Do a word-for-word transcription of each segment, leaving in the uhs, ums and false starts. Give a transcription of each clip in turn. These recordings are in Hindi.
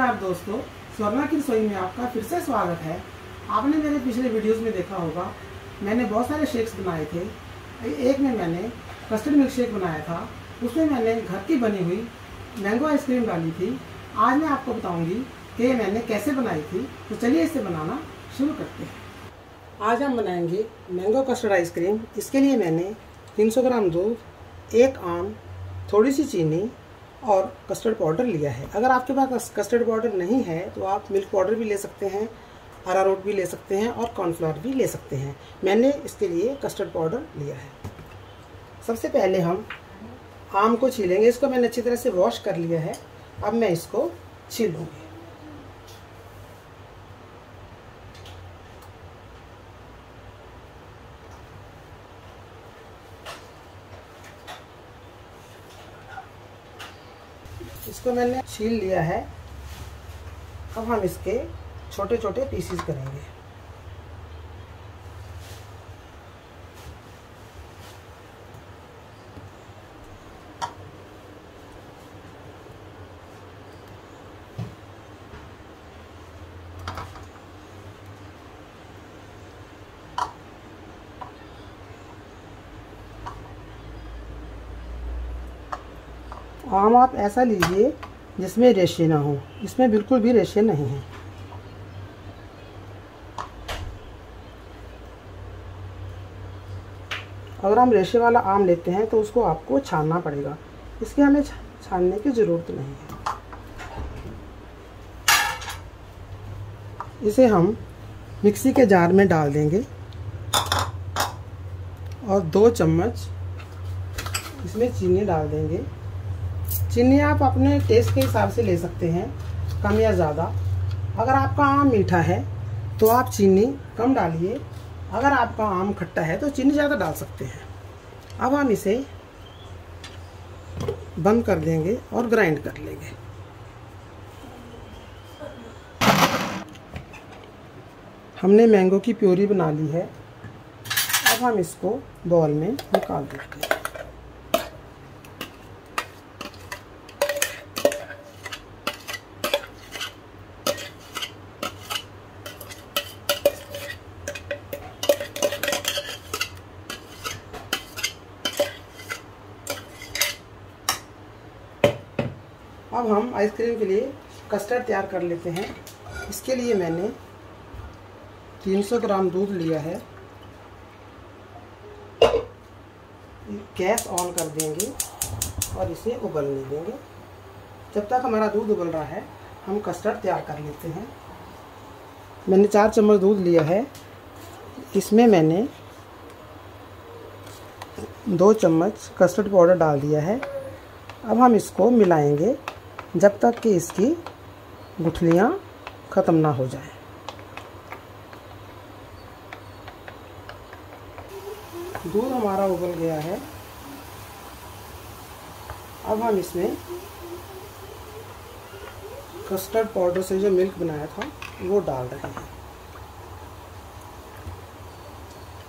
नमस्कार दोस्तों, स्वर्णा की रसोई में आपका फिर से स्वागत है। आपने मेरे पिछले वीडियोस में देखा होगा, मैंने बहुत सारे शेक्स बनाए थे। एक में मैंने कस्टर्ड मिल्क शेक बनाया था, उसमें मैंने घर की बनी हुई मैंगो आइसक्रीम डाली थी। आज मैं आपको बताऊंगी कि मैंने कैसे बनाई थी, तो चलिए इसे बनाना शुरू करते हैं। आज हम बनाएंगे मैंगो कस्टर्ड आइसक्रीम। इसके लिए मैंने तीन सौ ग्राम दूध, एक आम, थोड़ी सी चीनी और कस्टर्ड पाउडर लिया है। अगर आपके पास कस्टर्ड पाउडर नहीं है तो आप मिल्क पाउडर भी ले सकते हैं, अरारोट भी ले सकते हैं और कॉर्नफ्लावर भी ले सकते हैं। मैंने इसके लिए कस्टर्ड पाउडर लिया है। सबसे पहले हम आम को छीलेंगे। इसको मैंने अच्छी तरह से वॉश कर लिया है, अब मैं इसको छीलूँगी। इसको मैंने छील लिया है, अब हम इसके छोटे छोटे पीसेस करेंगे। आम आप ऐसा लीजिए जिसमें रेशे ना हो, इसमें बिल्कुल भी रेशे नहीं हैं। अगर हम रेशे वाला आम लेते हैं तो उसको आपको छानना पड़ेगा, इसके हमें छानने की ज़रूरत नहीं है। इसे हम मिक्सी के जार में डाल देंगे और दो चम्मच इसमें चीनी डाल देंगे। चीनी आप अपने टेस्ट के हिसाब से ले सकते हैं, कम या ज़्यादा। अगर आपका आम मीठा है तो आप चीनी कम डालिए, अगर आपका आम खट्टा है तो चीनी ज़्यादा डाल सकते हैं। अब हम इसे बंद कर देंगे और ग्राइंड कर लेंगे। हमने मैंगो की प्योरी बना ली है, अब हम इसको बाउल में निकाल देंगे। अब हम आइसक्रीम के लिए कस्टर्ड तैयार कर लेते हैं। इसके लिए मैंने तीन सौ ग्राम दूध लिया है। गैस ऑन कर देंगे और इसे उबलने देंगे। जब तक हमारा दूध उबल रहा है हम कस्टर्ड तैयार कर लेते हैं। मैंने चार चम्मच दूध लिया है, इसमें मैंने दो चम्मच कस्टर्ड पाउडर डाल दिया है। अब हम इसको मिलाएंगे जब तक कि इसकी गुठलियाँ ख़त्म ना हो जाए। दूध हमारा उबल गया है, अब हम इसमें कस्टर्ड पाउडर से जो मिल्क बनाया था वो डाल रहे हैं।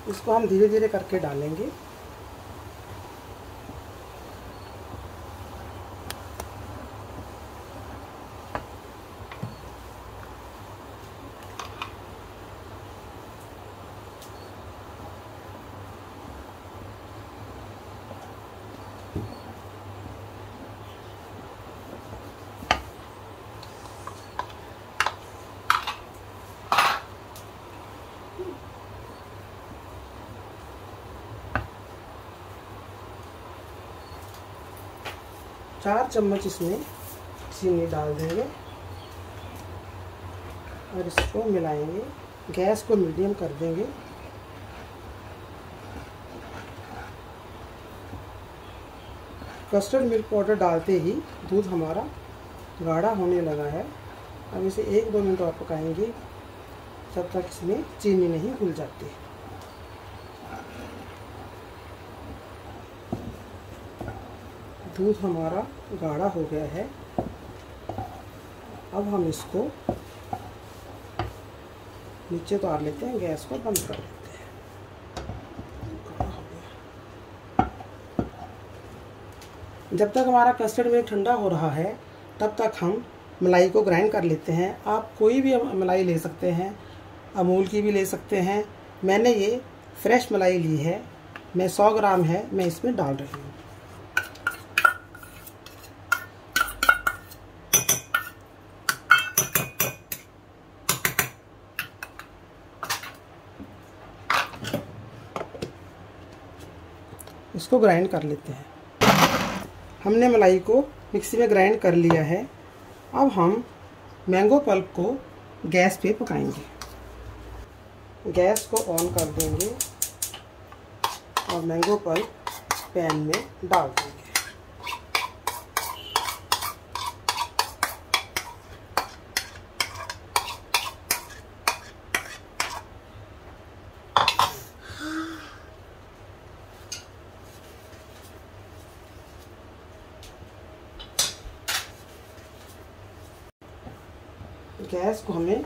इसको हम धीरे धीरे करके डालेंगे। चार चम्मच इसमें चीनी डाल देंगे और इसको मिलाएंगे। गैस को मीडियम कर देंगे। कस्टर्ड मिल्क पाउडर डालते ही दूध हमारा गाढ़ा होने लगा है। अब इसे एक दो मिनट और पकाएंगे जब तक इसमें चीनी नहीं घुल जाती। दूध हमारा गाढ़ा हो गया है, अब हम इसको नीचे उतार लेते हैं। गैस को बंद कर लेते हैं। जब तक हमारा कस्टर्ड मिल्क ठंडा हो रहा है तब तक हम मलाई को ग्राइंड कर लेते हैं। आप कोई भी मलाई ले सकते हैं, अमूल की भी ले सकते हैं। मैंने ये फ्रेश मलाई ली है, मैं सौ ग्राम है मैं इसमें डाल रही हूँ। इसको ग्राइंड कर लेते हैं। हमने मलाई को मिक्सी में ग्राइंड कर लिया है। अब हम मैंगो पल्प को गैस पे पकाएंगे। गैस को ऑन कर देंगे और मैंगो पल्प पैन में डाल देंगे। गैस को हमें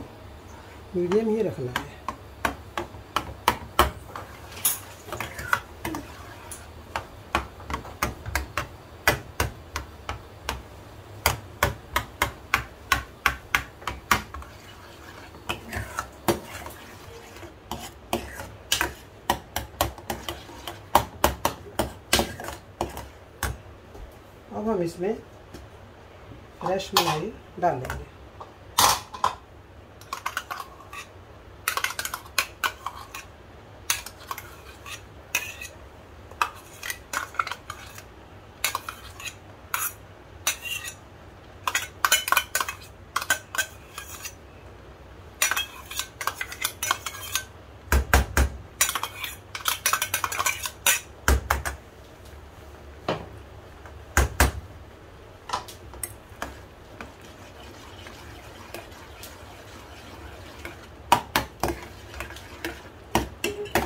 मीडियम ही रखना है। अब हम इसमें फ्रेश मलाई डालेंगे।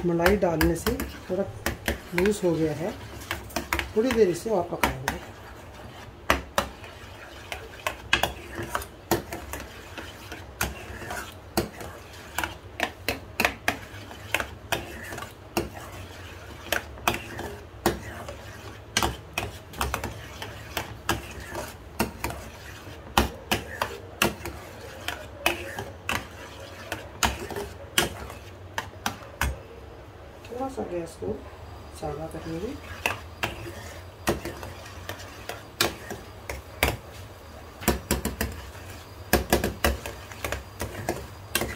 मलाई डालने से थोड़ा लूज हो गया है, थोड़ी देर इसे और पकाएंगे। सा गैस को सादा करेंगे।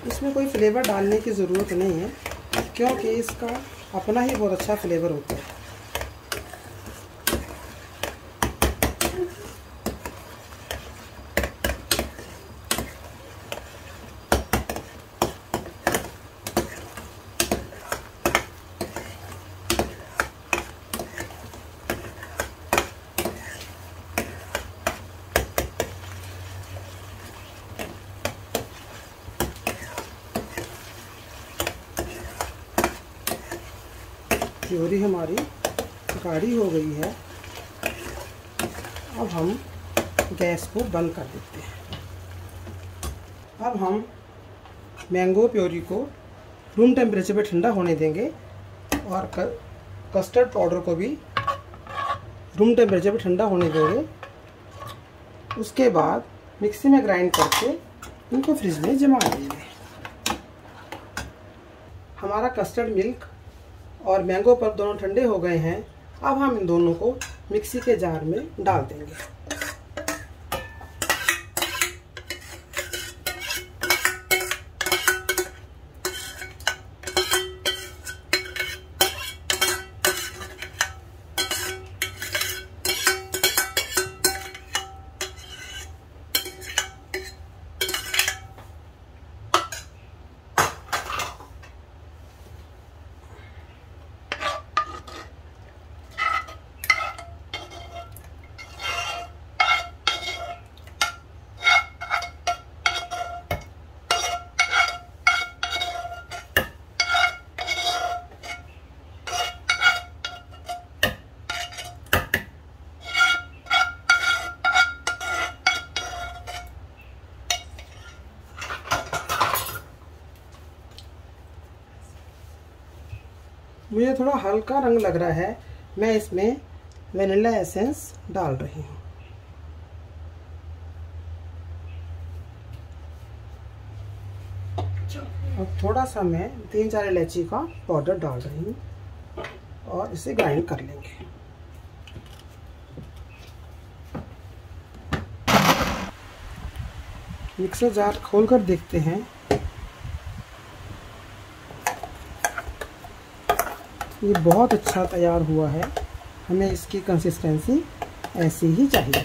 इसमें कोई फ्लेवर डालने की ज़रूरत नहीं है, क्योंकि इसका अपना ही बहुत अच्छा फ्लेवर होता है। प्योरी हमारी गाढ़ी हो गई है। अब हम गैस को बंद कर देते हैं। अब हम मैंगो प्योरी को रूम टेम्परेचर पे ठंडा होने देंगे और कस्टर्ड पाउडर को भी रूम टेम्परेचर पे ठंडा होने देंगे। उसके बाद मिक्सी में ग्राइंड करके इनको फ्रिज में जमा देंगे। हमारा कस्टर्ड मिल्क और मैंगो पल्प दोनों ठंडे हो गए हैं। अब हम इन दोनों को मिक्सी के जार में डाल देंगे। मुझे थोड़ा हल्का रंग लग रहा है, मैं इसमें वनीला एसेंस डाल रही हूँ। अब थोड़ा सा मैं तीन चार इलायची का पाउडर डाल रही हूँ और इसे ग्राइंड कर लेंगे। मिक्सर जार खोल कर देखते हैं। ये बहुत अच्छा तैयार हुआ है। हमें इसकी कंसिस्टेंसी ऐसी ही चाहिए।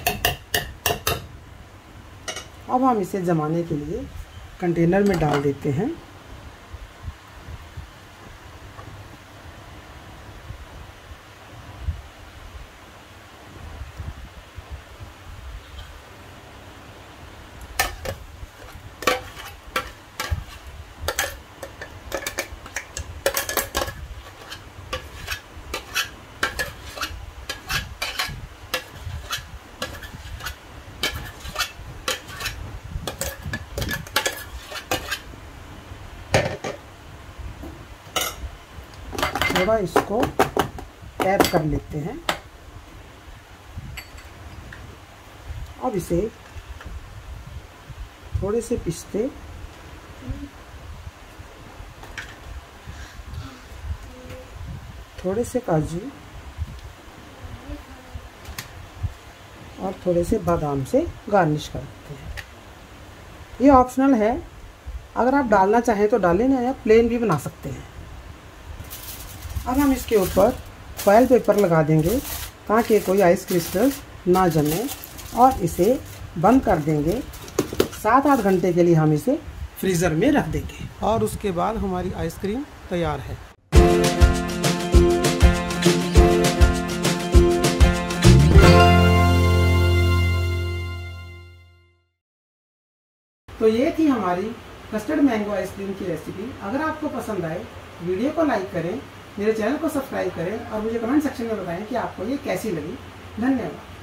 अब हम इसे जमाने के लिए कंटेनर में डाल देते हैं। थोड़ा इसको टैप कर लेते हैं। अब इसे थोड़े से पिसते थोड़े से काजू और थोड़े से बादाम से गार्निश कर देते हैं। ये ऑप्शनल है, अगर आप डालना चाहें तो डालें, ना या प्लेन भी बना सकते हैं। अब हम इसके ऊपर फॉयल पेपर लगा देंगे ताकि कोई आइस क्रिस्टल्स ना जमे और इसे बंद कर देंगे। सात आठ घंटे के लिए हम इसे फ्रीज़र में रख देंगे और उसके बाद हमारी आइसक्रीम तैयार है। तो ये थी हमारी कस्टर्ड मैंगो आइसक्रीम की रेसिपी। अगर आपको पसंद आए वीडियो को लाइक करें, मेरे चैनल को सब्सक्राइब करें और मुझे कमेंट सेक्शन में बताएं कि आपको ये कैसी लगी। धन्यवाद।